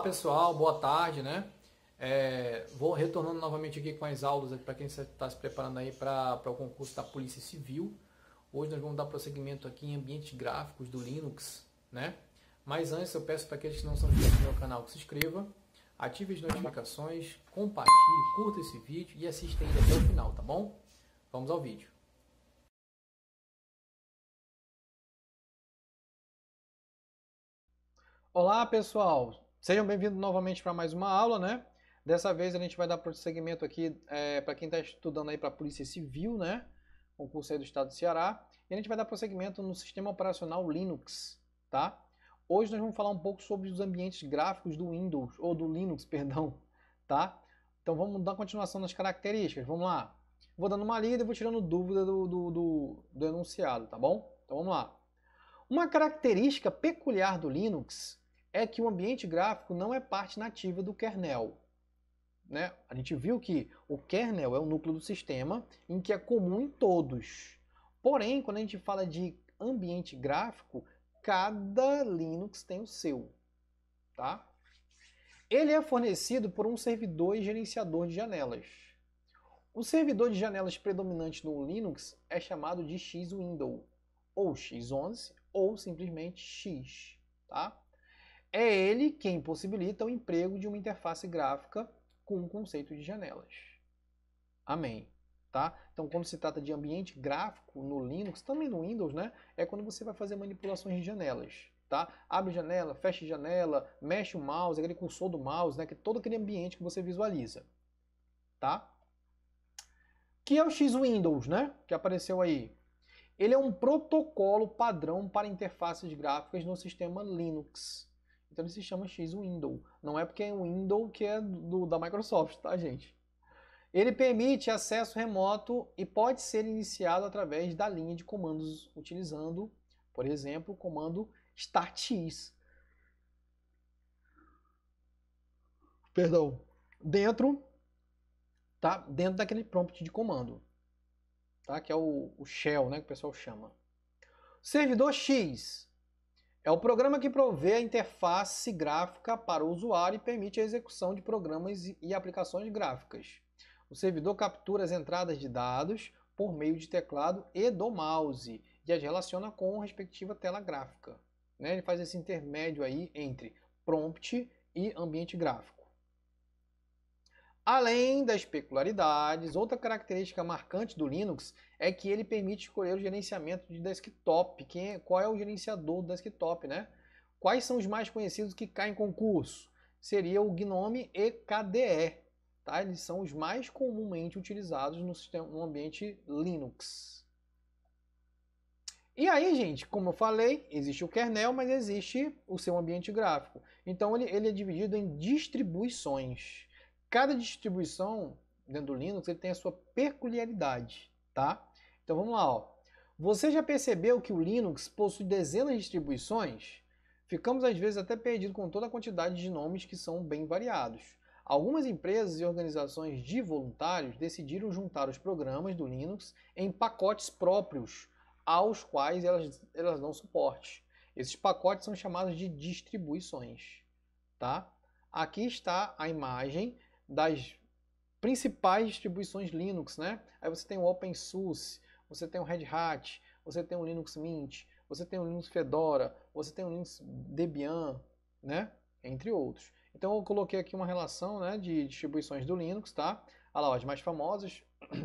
Olá pessoal, boa tarde, né? Vou retornando novamente aqui com as aulas para quem está se preparando aí para o concurso da Polícia Civil. Hoje nós vamos dar prosseguimento aqui em ambientes gráficos do Linux, né? Mas antes eu peço para aqueles que não são inscritos no meu canal que se inscreva, ative as notificações, compartilhe, curta esse vídeo e assista ele até o final, tá bom? Vamos ao vídeo. Olá pessoal, sejam bem-vindos novamente para mais uma aula, né? Dessa vez a gente vai dar prosseguimento aqui para quem está estudando aí para a Polícia Civil, né? Concurso aí do Estado do Ceará. E a gente vai dar prosseguimento no sistema operacional Linux, tá? Hoje nós vamos falar um pouco sobre os ambientes gráficos do Windows, ou do Linux, perdão, tá? Então vamos dar continuação nas características, vamos lá. Vou dando uma lida e vou tirando dúvida do enunciado, tá bom? Então vamos lá. Uma característica peculiar do Linux é que o ambiente gráfico não é parte nativa do kernel, né? A gente viu que o kernel é o núcleo do sistema, em que é comum em todos. Porém, quando a gente fala de ambiente gráfico, cada Linux tem o seu, tá? Ele é fornecido por um servidor e gerenciador de janelas. O servidor de janelas predominante no Linux é chamado de X Window, ou X11, ou simplesmente X, tá? É ele quem possibilita o emprego de uma interface gráfica com o conceito de janelas. Amém, tá? Então, quando se trata de ambiente gráfico no Linux, também no Windows, né? É quando você vai fazer manipulações de janelas, tá? Abre janela, fecha janela, mexe o mouse, aquele cursor do mouse, né? Que é todo aquele ambiente que você visualiza, tá? Que é o X-Windows, né? Que apareceu aí. Ele é um protocolo padrão para interfaces gráficas no sistema Linux. Então ele se chama X Window. Não é porque é um Window que é da Microsoft, tá, gente? Ele permite acesso remoto e pode ser iniciado através da linha de comandos, utilizando, por exemplo, o comando startx. Perdão. Dentro daquele prompt de comando, tá? Que é o shell, né? Que o pessoal chama. Servidor X. É o programa que provê a interface gráfica para o usuário e permite a execução de programas e aplicações gráficas. O servidor captura as entradas de dados por meio de teclado e do mouse e as relaciona com a respectiva tela gráfica, né? Ele faz esse intermédio aí entre prompt e ambiente gráfico. Além das peculiaridades, outra característica marcante do Linux é que ele permite escolher o gerenciamento de desktop. Qual é o gerenciador do desktop, né? Quais são os mais conhecidos que caem em concurso? Seria o GNOME e KDE, tá? Eles são os mais comumente utilizados no ambiente Linux. E aí, gente, como eu falei, existe o kernel, mas existe o seu ambiente gráfico. Então ele é dividido em distribuições. Cada distribuição dentro do Linux ele tem a sua peculiaridade, tá? Então vamos lá, ó. Você já percebeu que o Linux possui dezenas de distribuições? Ficamos às vezes até perdidos com toda a quantidade de nomes que são bem variados. Algumas empresas e organizações de voluntários decidiram juntar os programas do Linux em pacotes próprios, aos quais elas dão suporte. Esses pacotes são chamados de distribuições, tá? Aqui está a imagem das principais distribuições Linux, né? Aí você tem o OpenSUSE, você tem o Red Hat, você tem o Linux Mint, você tem o Linux Fedora, você tem o Linux Debian, né? Entre outros. Então eu coloquei aqui uma relação, né, de distribuições do Linux, tá? Olha lá, as mais famosas,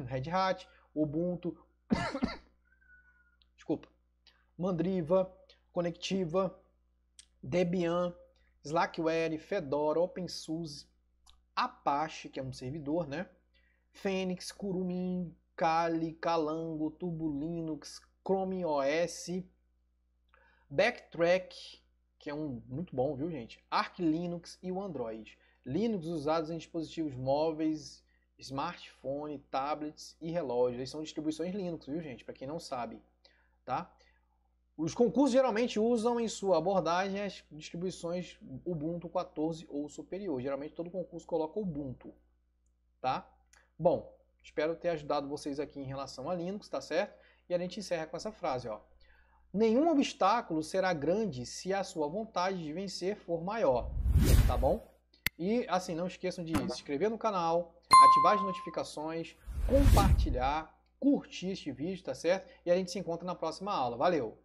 Red Hat, Ubuntu, desculpa, Mandriva, Conectiva, Debian, Slackware, Fedora, OpenSUSE, Apache, que é um servidor, né? Fênix, Kurumin, Kali, Kalango, Turbo Linux, Chrome OS, Backtrack, que é um muito bom, viu, gente? Arch Linux e o Android. Linux usados em dispositivos móveis, smartphone, tablets e relógios. Eles são distribuições Linux, viu, gente? Para quem não sabe, tá? Os concursos geralmente usam em sua abordagem as distribuições Ubuntu 14 ou superior. Geralmente todo concurso coloca Ubuntu, tá? Bom, espero ter ajudado vocês aqui em relação a Linux, tá certo? E a gente encerra com essa frase, ó. Nenhum obstáculo será grande se a sua vontade de vencer for maior. tá bom? E assim, não esqueçam de se inscrever no canal, ativar as notificações, compartilhar, curtir este vídeo, tá certo? E a gente se encontra na próxima aula. Valeu!